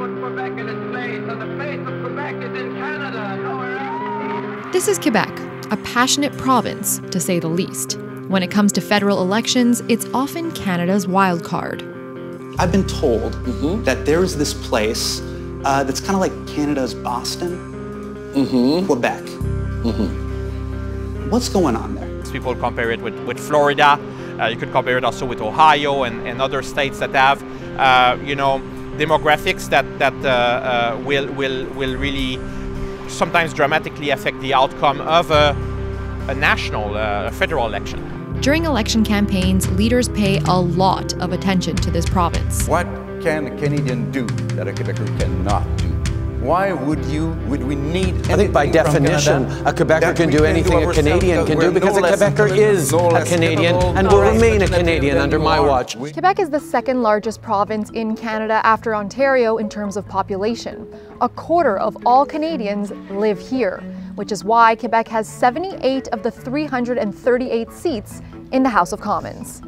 put Quebec in its place, and the face of Quebec is in Canada, nowhere else. This is Quebec, a passionate province, to say the least. When it comes to federal elections, it's often Canada's wild card. I've been told that there is this place that's kind of like Canada's Boston, Quebec. What's going on there? People compare it with Florida. You could compare it also with Ohio and other states that have, you know, demographics that will really sometimes dramatically affect the outcome of a national, federal election. During election campaigns, leaders pay a lot of attention to this province. What can a Canadian do that a Quebecer cannot do? Why would we need anything? I think by definition, a Quebecer can do anything a Canadian can do because a Quebecer is a Canadian and will remain a Canadian under my watch. Quebec is the second largest province in Canada after Ontario in terms of population. A quarter of all Canadians live here, which is why Quebec has 78 of the 338 seats in the House of Commons.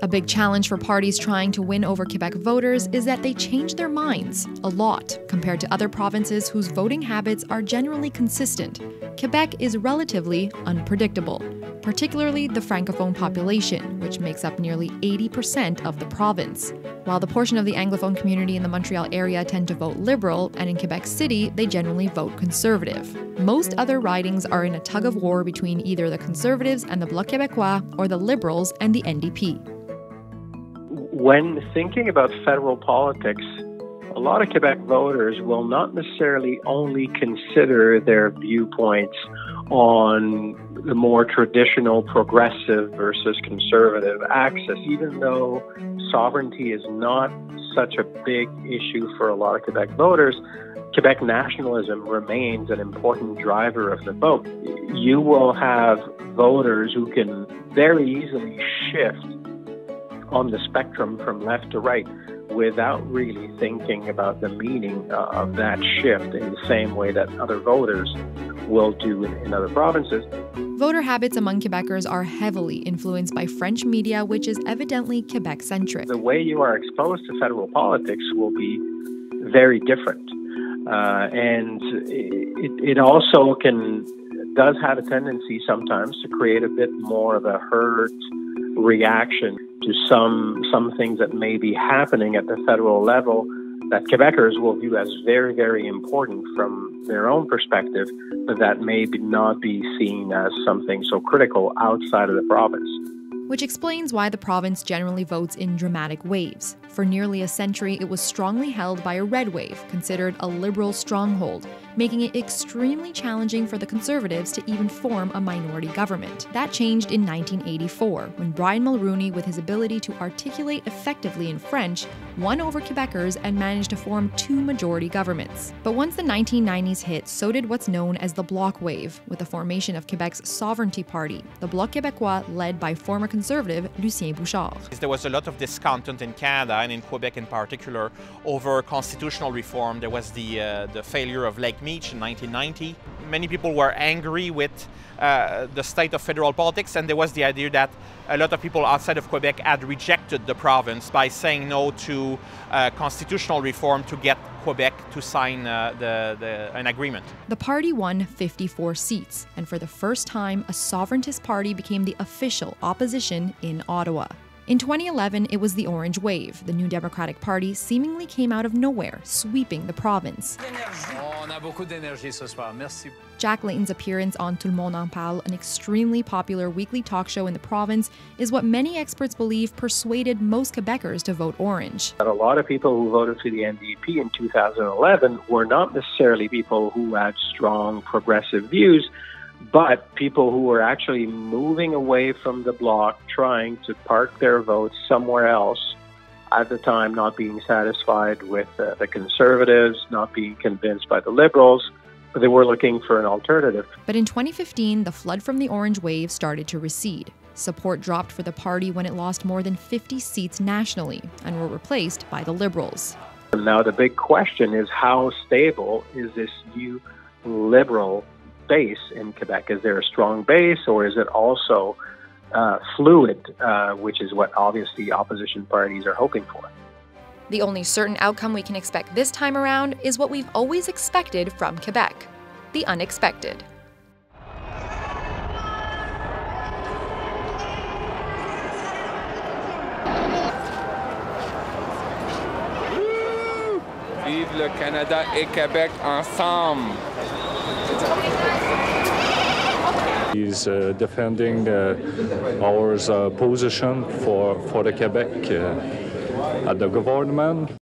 A big challenge for parties trying to win over Quebec voters is that they change their minds a lot compared to other provinces whose voting habits are generally consistent. Quebec is relatively unpredictable, particularly the Francophone population, which makes up nearly 80% of the province. While the portion of the Anglophone community in the Montreal area tend to vote Liberal, and in Quebec City, they generally vote Conservative. Most other ridings are in a tug-of-war between either the Conservatives and the Bloc Québécois or the Liberals and the NDP. When thinking about federal politics, a lot of Quebec voters will not necessarily only consider their viewpoints on the more traditional progressive versus conservative axis, even though sovereignty is not such a big issue for a lot of Quebec voters. Quebec nationalism remains an important driver of the vote. You will have voters who can very easily shift on the spectrum from left to right without really thinking about the meaning of that shift in the same way that other voters will do in other provinces. Voter habits among Quebecers are heavily influenced by French media, which is evidently Quebec-centric. The way you are exposed to federal politics will be very different. And it also does have a tendency sometimes to create a bit more of a herd reaction to some things that may be happening at the federal level that Quebecers will view as very, very important from their own perspective, but that may not be seen as something so critical outside of the province. Which explains why the province generally votes in dramatic waves. For nearly a century, it was strongly held by a red wave, considered a liberal stronghold, making it extremely challenging for the Conservatives to even form a minority government. That changed in 1984, when Brian Mulroney, with his ability to articulate effectively in French, won over Quebecers and managed to form two majority governments. But once the 1990s hit, so did what's known as the Bloc Wave, with the formation of Quebec's sovereignty party, the Bloc Québécois, led by former Conservative Lucien Bouchard. There was a lot of discontent in Canada, and in Quebec in particular, over constitutional reform. There was the failure of Lake Meech in 1990. Many people were angry with the state of federal politics, and there was the idea that a lot of people outside of Quebec had rejected the province by saying no to constitutional reform to get Quebec to sign an agreement. The party won 54 seats, and for the first time, a sovereigntist party became the official opposition in Ottawa. In 2011, it was the Orange Wave. The New Democratic Party seemingly came out of nowhere, sweeping the province. Jack Layton's appearance on Tout le monde en parle, an extremely popular weekly talk show in the province, is what many experts believe persuaded most Quebecers to vote orange. But a lot of people who voted for the NDP in 2011 were not necessarily people who had strong progressive views, but people who were actually moving away from the bloc, trying to park their votes somewhere else, at the time not being satisfied with the Conservatives, not being convinced by the Liberals, but they were looking for an alternative. But in 2015, the flood from the Orange Wave started to recede. Support dropped for the party when it lost more than 50 seats nationally and were replaced by the Liberals. Now the big question is, how stable is this new Liberal base in Quebec? Is there a strong base, or is it also fluid, which is what obviously opposition parties are hoping for? The only certain outcome we can expect this time around is what we've always expected from Quebec: the unexpected. Vive le Canada et Québec ensemble! He's defending our position for the Quebec at the government.